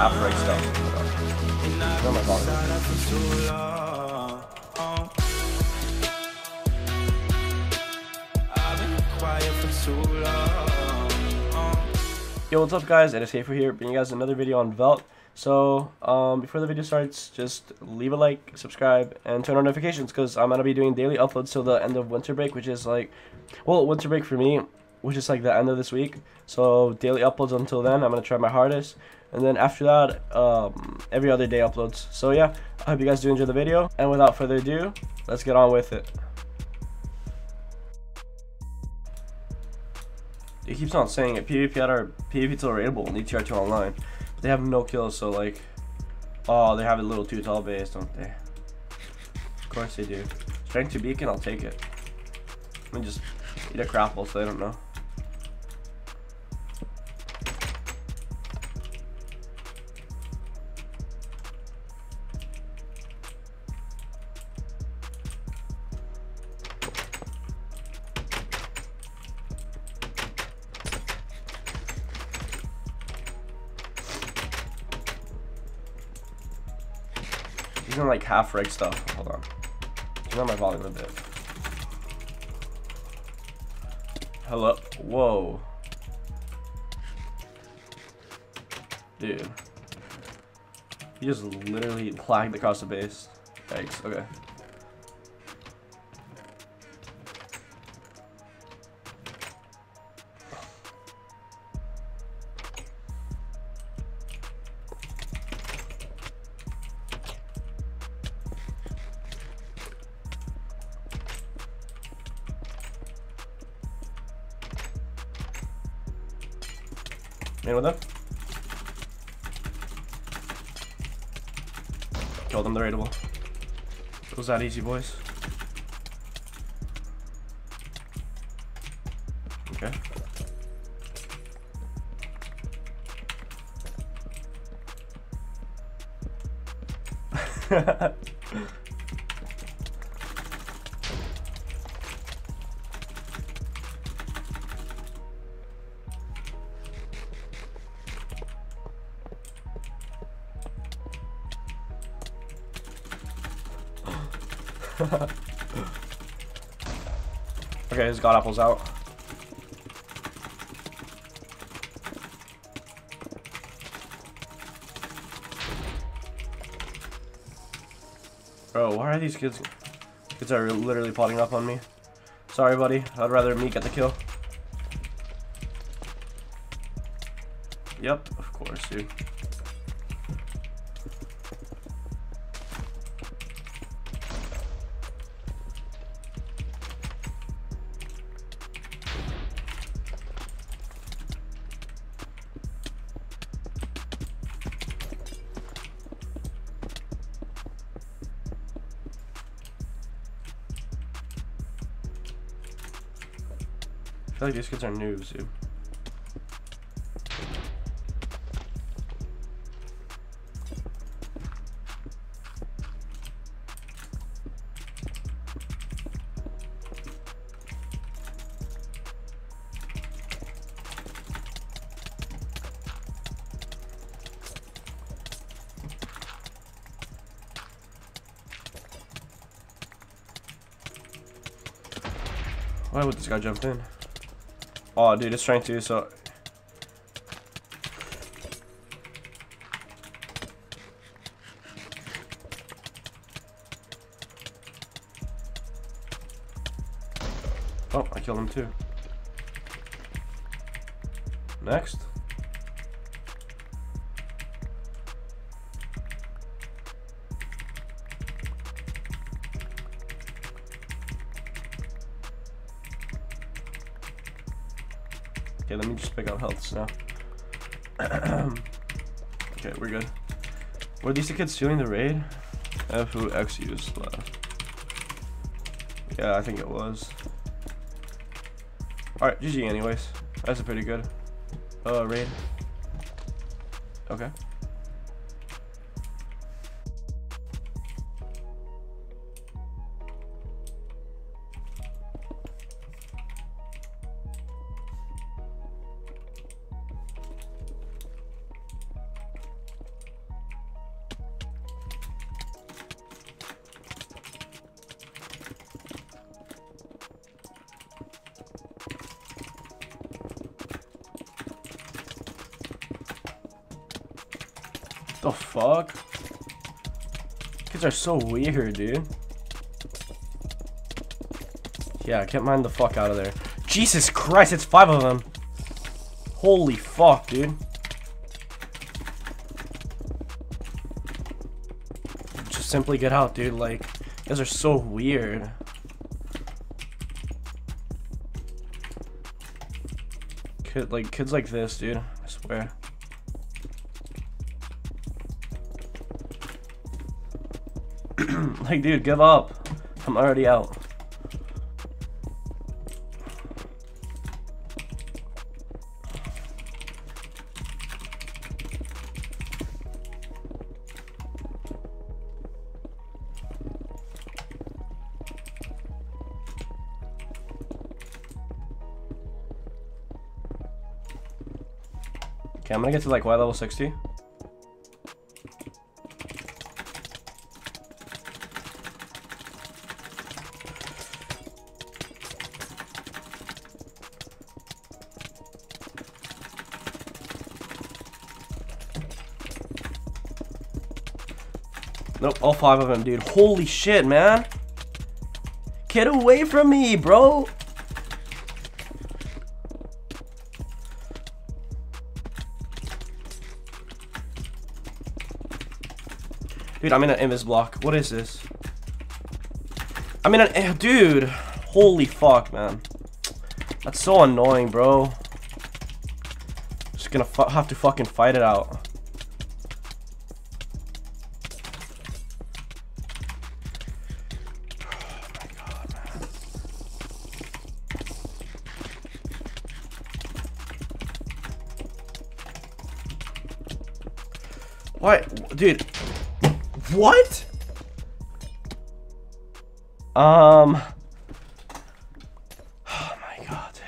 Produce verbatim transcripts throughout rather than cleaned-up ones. half the right stuff. Where am I talking? Yo, what's up guys, it is HateFoo here, bringing you guys another video on Velt. So, um, before the video starts, just leave a like, subscribe, and turn on notifications, because I'm going to be doing daily uploads till the end of winter break, which is like, well, winter break for me, which is like the end of this week. So, daily uploads until then, I'm going to try my hardest. And then after that, um, every other day uploads. So yeah, I hope you guys do enjoy the video, and without further ado, let's get on with it. It keeps on saying it, PvP at our PvP till rateable in E T R two Online. They have no kills, so like, oh, they have a little too tall base, don't they? Of course they do. Strength to beacon, I'll take it. Let me just eat a crapple so they don't know. He's in like half rig stuff. Hold on. Turn on my volume a bit. Hello. Whoa. Dude. He just literally lagged across the base. Thanks. Okay. In with them. Killed them, they're raidable. It was that easy, boys. Okay. Okay, his god apple's out. Bro, why are these kids? Kids are literally plotting up on me. Sorry, buddy. I'd rather me get the kill. Yep, of course, dude. I feel like these kids are noobs, dude. Why would this guy jump in? Oh, dude, it's trying to, so... Oh, I killed him too. Next. Okay, let me just pick up healths now. Okay, we're good. Were these the kids stealing the raid? F U X use left. Yeah, I think it was. Alright, G G anyways. That's a pretty good uh, raid. Okay. The fuck? Kids are so weird, dude. Yeah, get mine the fuck out of there. Jesus Christ, it's five of them. Holy fuck, dude. Just simply get out, dude. Like, you guys are so weird. Kid, like, kids like this, dude. I swear. Like, dude, give up. I'm already out. Okay, I'm gonna get to like Y level sixty. Nope, all five of them, dude. Holy shit, man. Get away from me, bro. Dude, I'm in an invis block. What is this? I'm in an... Dude. Holy fuck, man. That's so annoying, bro. Just gonna fu- have to fucking fight it out. What? Dude. What? Um. Oh my god, dude.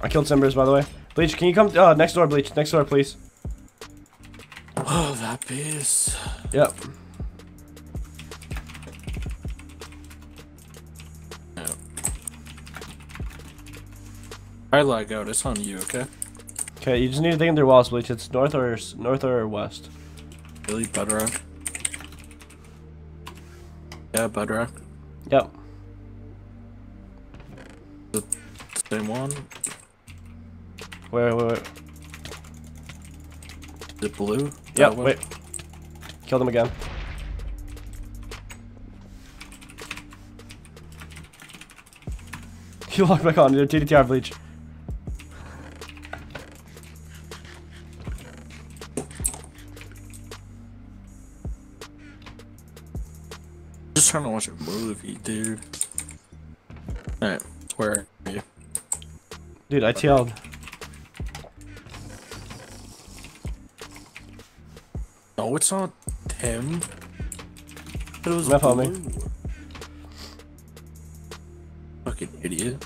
I killed Simbers, by the way. Bleach, can you come uh, next door, Bleach? Next door, please. Oh, that piece. Yep. No. I lag out. It's on you, okay? Okay, you just need to dig in their walls, Bleach. It's north or north or west. Really, Budrock? Yeah, Budrock. Yep. The same one. Wait, wait, wait. Is it blue? Yeah, wait. Killed him again. You locked back on, dude. T D T R Bleach. Just trying to watch a movie, dude. Alright, where are you? Dude, I T L'd. No, it's not him. It was F on me. Fucking idiot.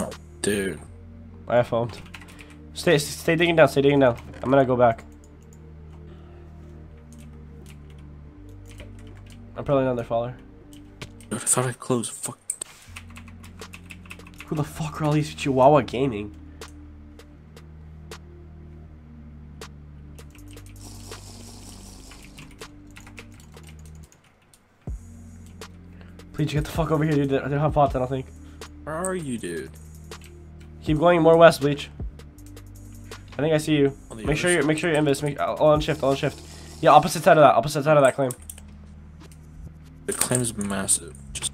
Oh, dude. I foamed. Stay, stay digging down. Stay digging down. I'm gonna go back. I'm probably not their follower. I thought I closed. Fuck. Who the fuck are all these Chihuahua gaming? Please get the fuck over here, dude. They don't have pots, I don't think. Where are you, dude? Keep going more west, Bleach. I think I see you. Make sure you're make sure you're invis. Make all on shift, all on shift. Yeah, opposite side of that, opposite side of that claim. The claim is massive. Just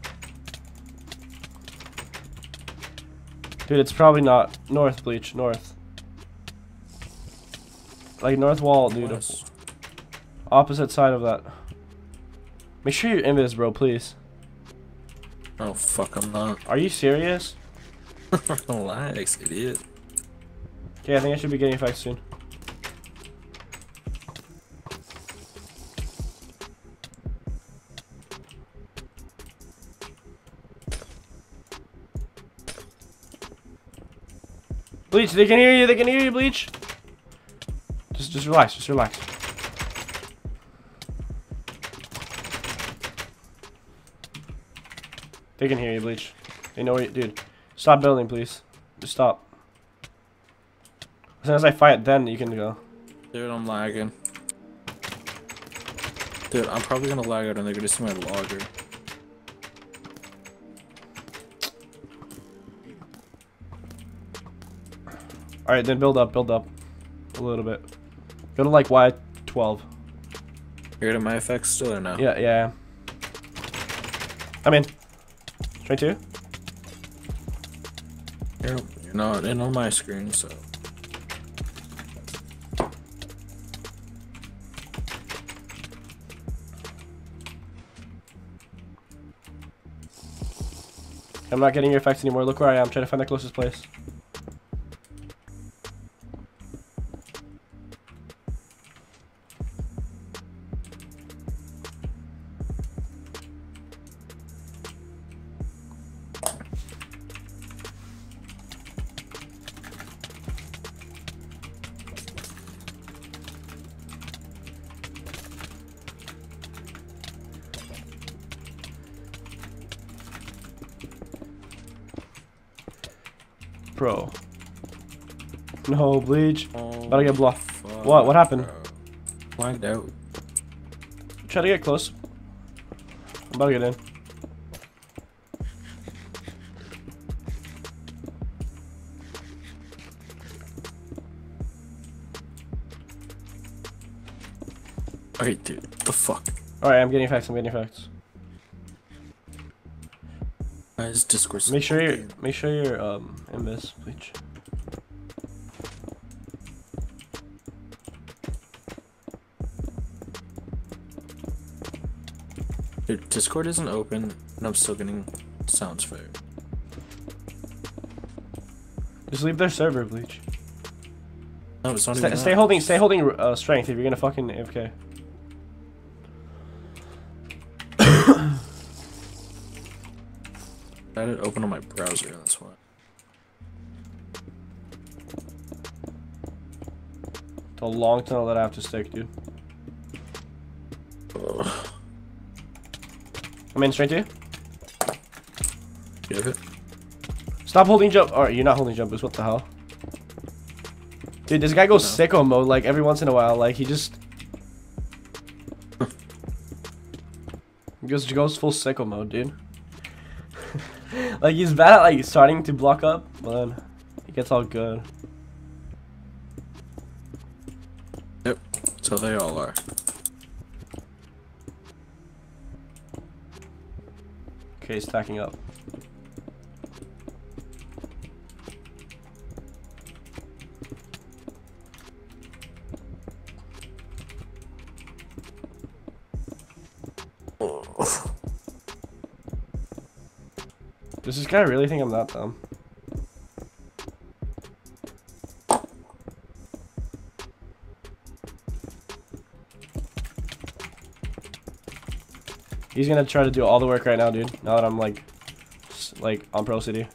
dude, it's probably not north, Bleach, north. Like north wall, dude. Opposite side of that. Make sure you're invis, bro, please. Oh fuck, I'm not. Are you serious? Relax, idiot. Okay, I think I should be getting effects soon. Bleach, they can hear you, they can hear you, Bleach. Just just relax, just relax. They can hear you, Bleach. They know you, dude. Stop building, please. Just stop. As soon as I fight, then you can go. Dude, I'm lagging. Dude, I'm probably gonna lag out and they're gonna see my logger. Alright, then build up, build up. A little bit. Go to like Y twelve. You're to my effects still or no? Yeah, yeah. I'm in. twenty-two? You're, you're not in on my screen, so. I'm not getting your effects anymore. Look where I am. Trying to find the closest place. Bro. No, Bleach. Oh, about to get blocked. What? What happened? Lagged out. Try to get close. I'm about to get in. Alright, dude. What the fuck? Alright, I'm getting facts. I'm getting facts. Discourse. Make sure you're make sure you're um in this, Bleach. Dude, Discord isn't open and I'm still getting sounds fired. Just leave their server, Bleach. No, it's not stay, even stay that. holding stay holding uh, strength if you're gonna fucking A F K. I didn't open on my browser, that's why. It's a long tunnel that I have to stick, dude. Ugh. I'm in straight to you. Give it. Stop holding jump. Alright, you're not holding jumpers, what the hell? Dude, this guy goes no. sicko mode like every once in a while, like he just he goes, he goes full sicko mode, dude. Like he's bad at like starting to block up, but then he gets all good. Yep, so they all are. Okay, he's stacking up. Does this guy really think I'm that dumb? He's gonna try to do all the work right now, dude. Now that I'm like, like on Pro City.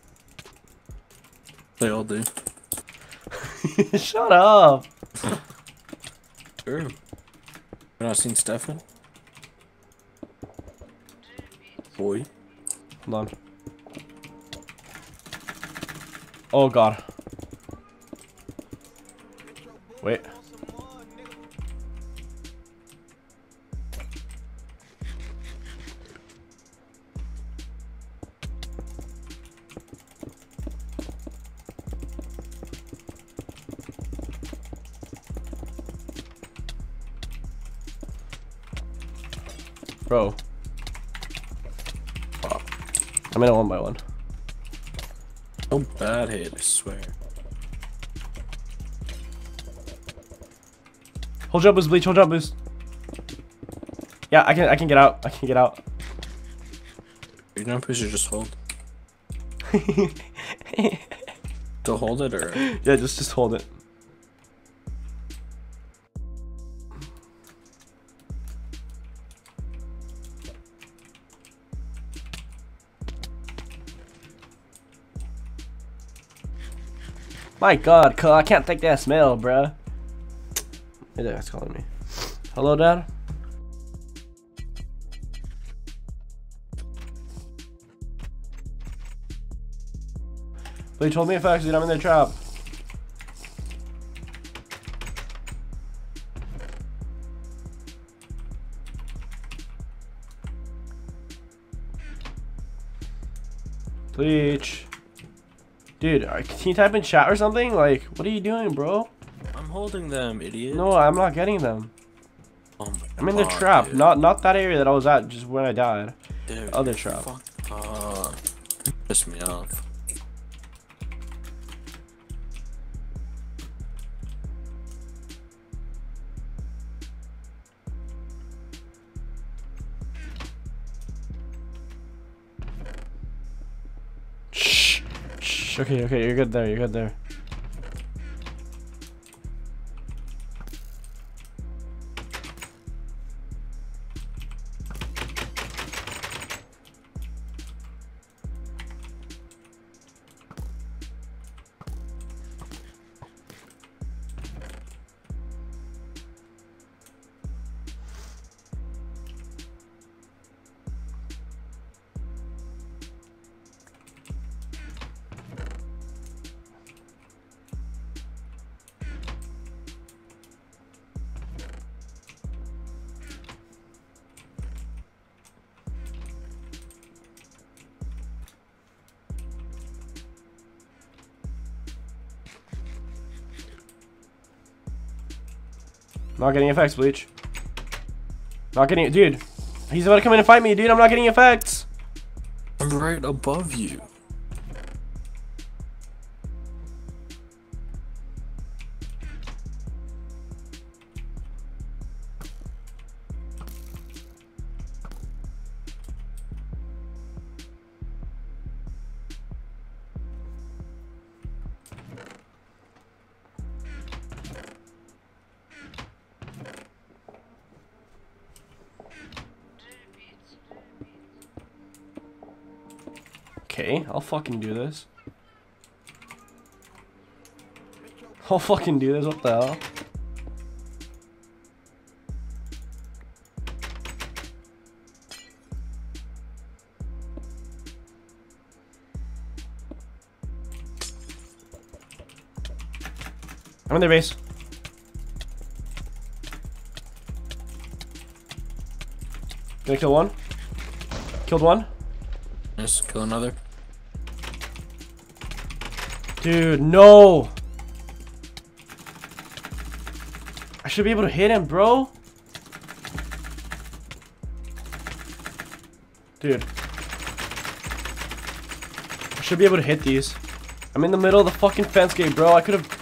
They all do. Shut up. Sure. You not seen Stefan? Boy. Hold on. Oh god. Wait. Bro. Oh. I'm in a one by one. So bad hit, I swear. Hold jump boost, Bleach. Hold jump boost. Yeah, I can. I can get out. I can get out. Your jump boost, you just hold. To hold it, or yeah, just just hold it. My God, Cole, I can't take that smell, bruh. Hey, that's calling me. Hello, Dad. They told me if I accident, I'm in their trap. Bleach. Dude, can you type in chat or something? Like, what are you doing, bro? I'm holding them, idiot. No, I'm not getting them. Oh I'm in the God, trap. Dude. Not not that area that I was at just when I died. Dude, other trap. Fuck up. Piss me off. Okay, okay, you're good there, you're good there. Not getting effects, Bleach. Not getting it, dude. He's about to come in and fight me, dude. I'm not getting effects. I'm right above you. Okay, I'll fucking do this. I'll fucking do this, what the hell? I'm in their base. Gonna kill one. Killed one. Nice, kill another. Dude, no! I should be able to hit him, bro! Dude. I should be able to hit these. I'm in the middle of the fucking fence gate, bro. I could have